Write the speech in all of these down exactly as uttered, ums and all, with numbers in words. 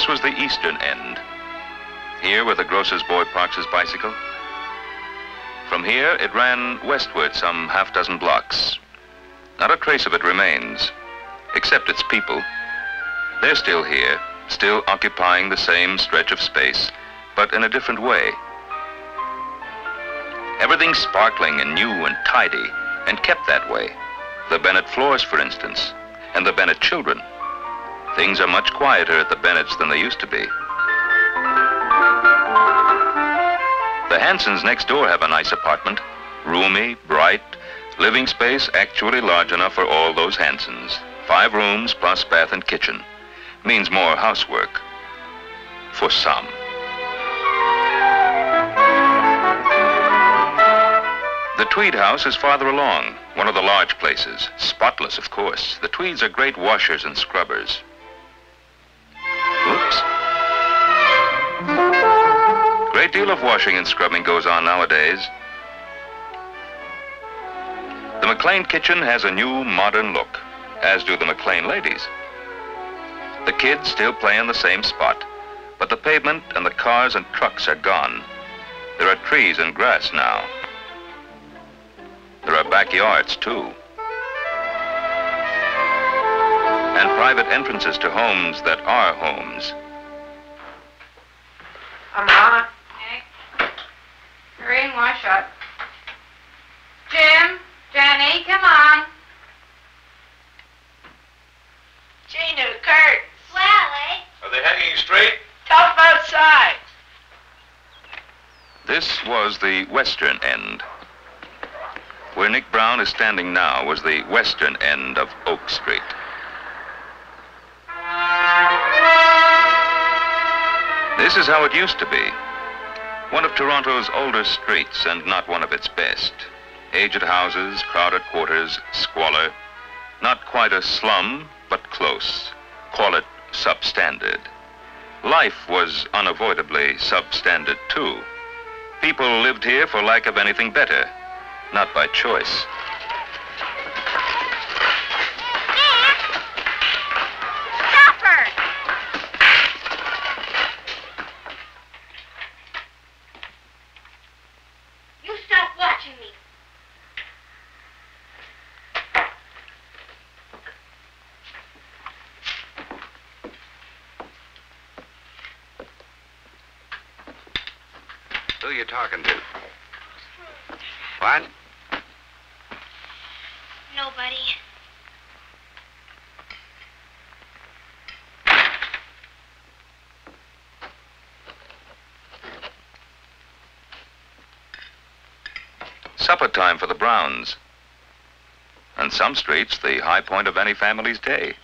This was the eastern end, here where the grocer's boy parks his bicycle. From here, it ran westward some half dozen blocks. Not a trace of it remains, except its people. They're still here, still occupying the same stretch of space, but in a different way. Everything's sparkling and new and tidy, and kept that way. The Bennett floors, for instance, and the Bennett children. Things are much quieter at the Bennetts than they used to be. The Hansons next door have a nice apartment, roomy, bright, living space actually large enough for all those Hansons. Five rooms plus bath and kitchen. Means more housework. For some. The Tweed house is farther along, one of the large places. Spotless, of course. The Tweeds are great washers and scrubbers. Oops. A great deal of washing and scrubbing goes on nowadays. The McLean kitchen has a new modern look, as do the McLean ladies. The kids still play in the same spot, but the pavement and the cars and trucks are gone. There are trees and grass now. There are backyards too. And private entrances to homes that are homes. I'm on it. Hurry and wash up. Jim, Jenny, come on. Gina, Kurt. Well, eh? Are they hanging straight? Tough outside. This was the western end. Where Nick Brown is standing now was the western end of Oak Street. This is how it used to be. One of Toronto's older streets, and not one of its best. Aged houses, crowded quarters, squalor. Not quite a slum, but close. Call it substandard. Life was unavoidably substandard, too. People lived here for lack of anything better, not by choice. Who are you talking to? What? Nobody. Supper time for the Browns. On some streets, the high point of any family's day.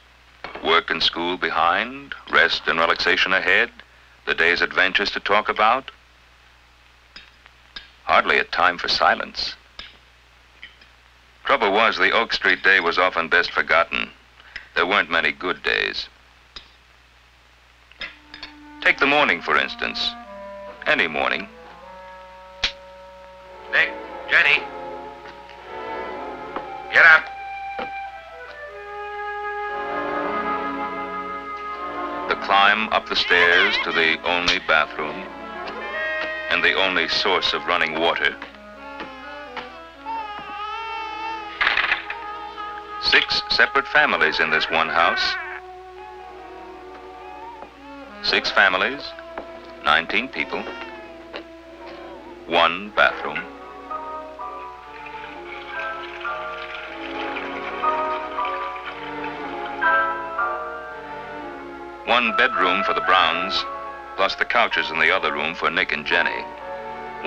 Work and school behind, rest and relaxation ahead, the day's adventures to talk about. Hardly a time for silence. Trouble was, the Oak Street day was often best forgotten. There weren't many good days. Take the morning, for instance. Any morning. Nick, Jenny. Get up. The climb up the stairs to the only bathroom. And the only source of running water. Six separate families in this one house. Six families, nineteen people, one bathroom. One bedroom for the Browns, plus the couches in the other room for Nick and Jenny.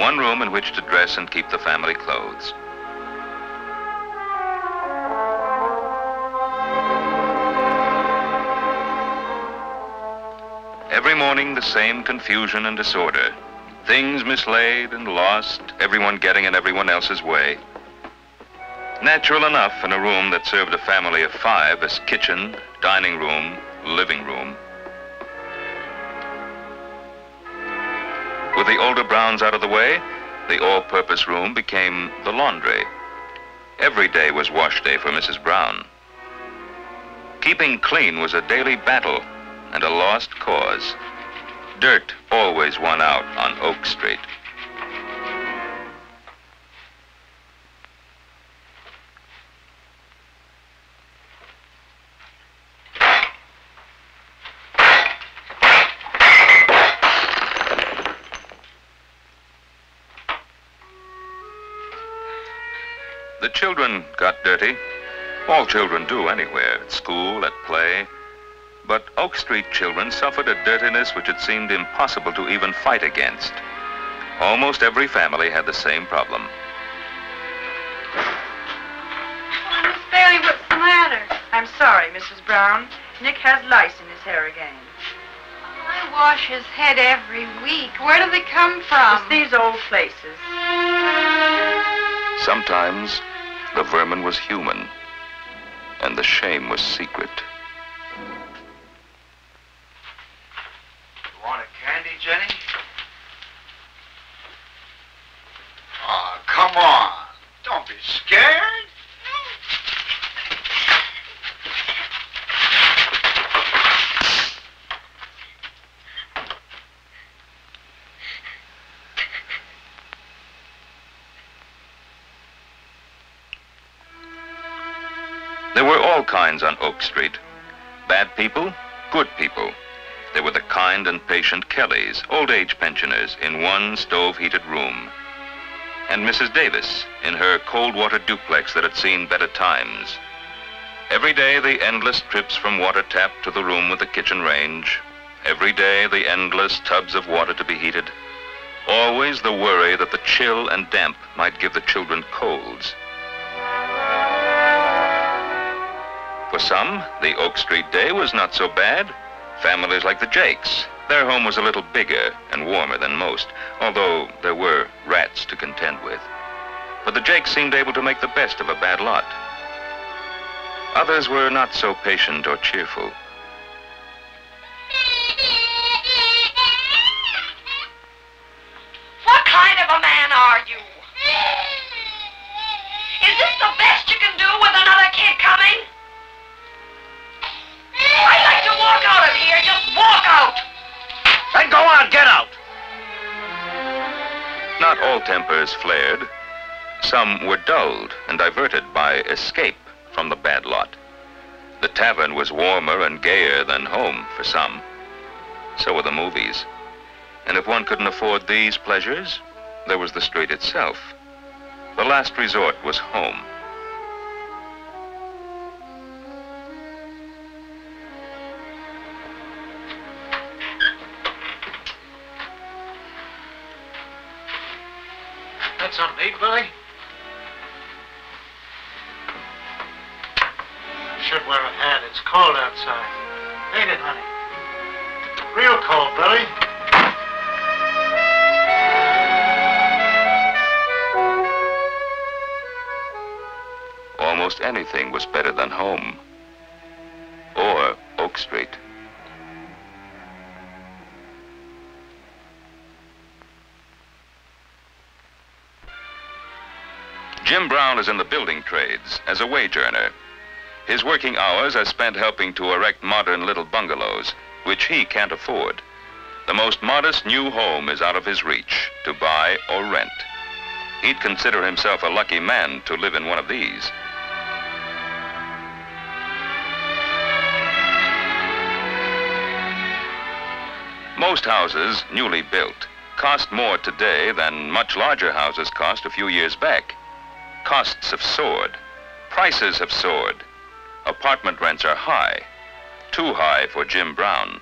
One room in which to dress and keep the family clothes. Every morning, the same confusion and disorder. Things mislaid and lost, everyone getting in everyone else's way. Natural enough in a room that served a family of five as kitchen, dining room, living room. With the older Browns out of the way, the all-purpose room became the laundry. Every day was wash day for Missus Brown. Keeping clean was a daily battle, and a lost cause. Dirt always won out on Oak Street. The children got dirty. All children do anywhere, at school, at play. But Oak Street children suffered a dirtiness which it seemed impossible to even fight against. Almost every family had the same problem. Miss Bailey, what's the matter? I'm sorry, Missus Brown. Nick has lice in his hair again. I wash his head every week. Where do they come from? It's these old places. Sometimes the vermin was human, and the shame was secret. You want a candy, Jenny? Oh, come on. Don't be scared. There were all kinds on Oak Street. Bad people, good people. There were the kind and patient Kellys, old age pensioners, in one stove-heated room. And Missus Davis, in her cold water duplex that had seen better times. Every day, the endless trips from water tap to the room with the kitchen range. Every day, the endless tubs of water to be heated. Always the worry that the chill and damp might give the children colds. For some, the Oak Street day was not so bad. Families like the Jakes, their home was a little bigger and warmer than most, although there were rats to contend with. But the Jakes seemed able to make the best of a bad lot. Others were not so patient or cheerful. What kind of a man are you? Is this the best you can do with another kid coming? I'd like to walk out of here. Just walk out. Then go on, get out. Not all tempers flared. Some were dulled and diverted by escape from the bad lot. The tavern was warmer and gayer than home for some. So were the movies. And if one couldn't afford these pleasures, there was the street itself. The last resort was home. Something to eat, Billy? Should wear a hat. It's cold outside. Ain't it, honey? Real cold, Billy. Almost anything was better than home or Oak Street. Jim Brown is in the building trades as a wage earner. His working hours are spent helping to erect modern little bungalows, which he can't afford. The most modest new home is out of his reach to buy or rent. He'd consider himself a lucky man to live in one of these. Most houses, newly built, cost more today than much larger houses cost a few years back. Costs have soared. Prices have soared. Apartment rents are high. Too high for Jim Brown.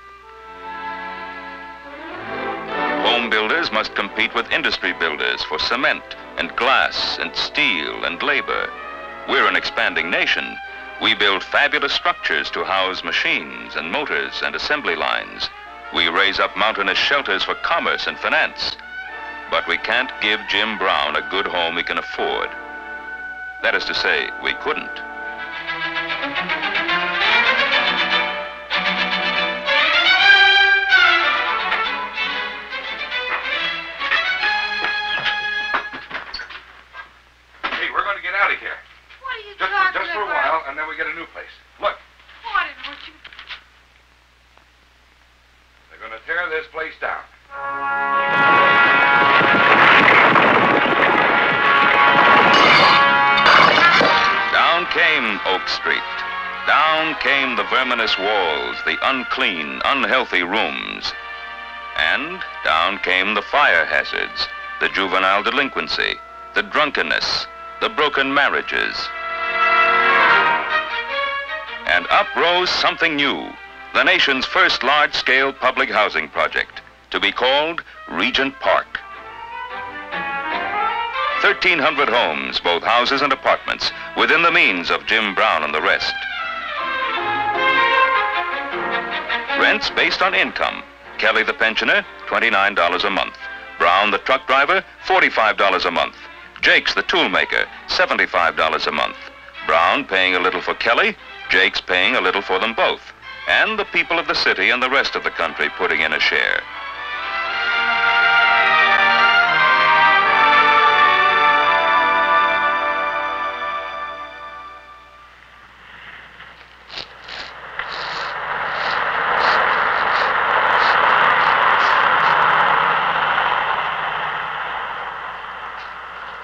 Home builders must compete with industry builders for cement and glass and steel and labor. We're an expanding nation. We build fabulous structures to house machines and motors and assembly lines. We raise up mountainous shelters for commerce and finance. But we can't give Jim Brown a good home he can afford. That is to say, we couldn't. Hey, we're going to get out of here. What are you just, talking just about? Just for a while, and then we get a new place. Look. What? What you... this place down. Down came Oak Street. Down came the verminous walls, the unclean, unhealthy rooms. And down came the fire hazards, the juvenile delinquency, the drunkenness, the broken marriages. And up rose something new, the nation's first large-scale public housing project, to be called Regent Park. thirteen hundred homes, both houses and apartments, within the means of Jim Brown and the rest. Rents based on income. Kelly the pensioner, twenty-nine dollars a month. Brown the truck driver, forty-five dollars a month. Jakes the toolmaker, seventy-five dollars a month. Brown paying a little for Kelly, Jake's paying a little for them both, and the people of the city and the rest of the country putting in a share.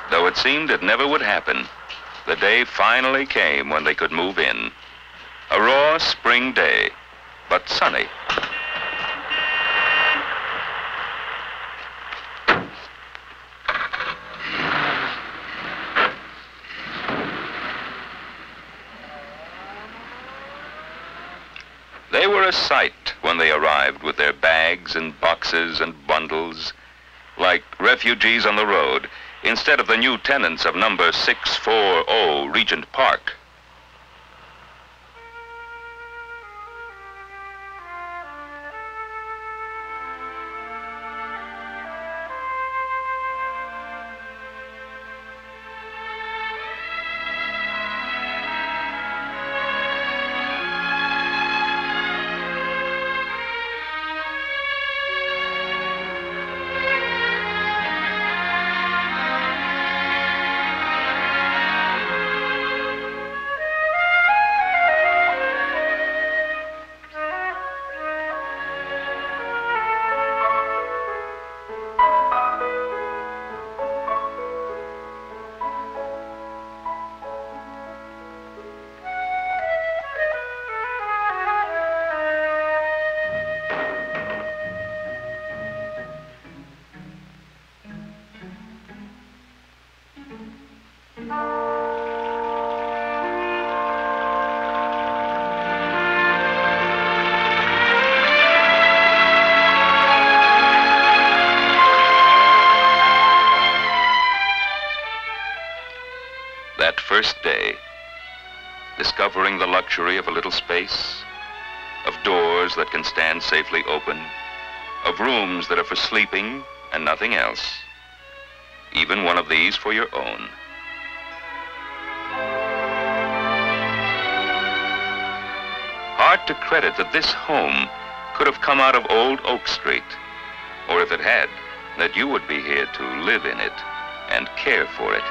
Though it seemed it never would happen, the day finally came when they could move in. A raw spring day, but sunny. They were a sight when they arrived with their bags and boxes and bundles, like refugees on the road, instead of the new tenants of number six forty Regent Park. That first day, discovering the luxury of a little space, of doors that can stand safely open, of rooms that are for sleeping and nothing else, even one of these for your own. Hard to credit that this home could have come out of old Oak Street, or if it had, that you would be here to live in it and care for it.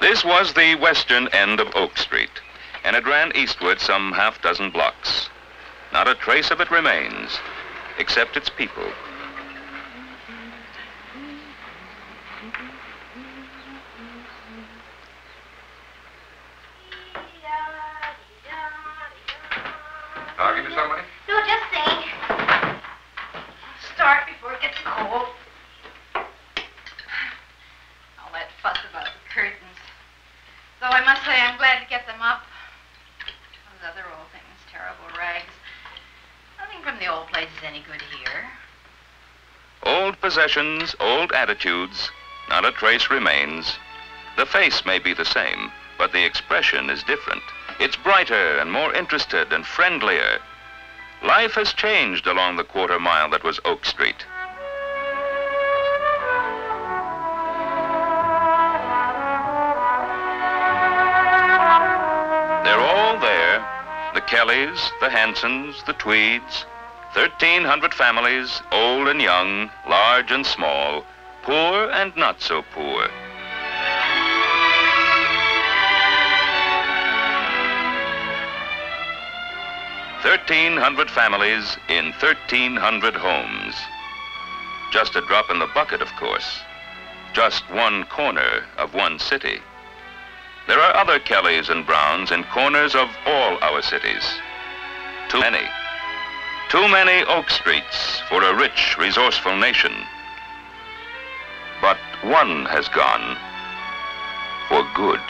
This was the western end of Oak Street, and it ran eastward some half dozen blocks. Not a trace of it remains, except its people. I'll give you some money. No, just think. Start before it gets cold. All that fuss about the curtains. Though I must say I'm glad to get them up. Those other old things, terrible rags. Nothing from the old place is any good here. Old possessions, old attitudes, not a trace remains. The face may be the same, but the expression is different. It's brighter and more interested and friendlier. Life has changed along the quarter mile that was Oak Street. They're all there, the Kellys, the Hansons, the Tweeds, thirteen hundred families, old and young, large and small, poor and not so poor. thirteen hundred families in thirteen hundred homes. Just a drop in the bucket, of course. Just one corner of one city. There are other Kellys and Browns in corners of all our cities. Too many. Too many Oak Streets for a rich, resourceful nation. But one has gone for good.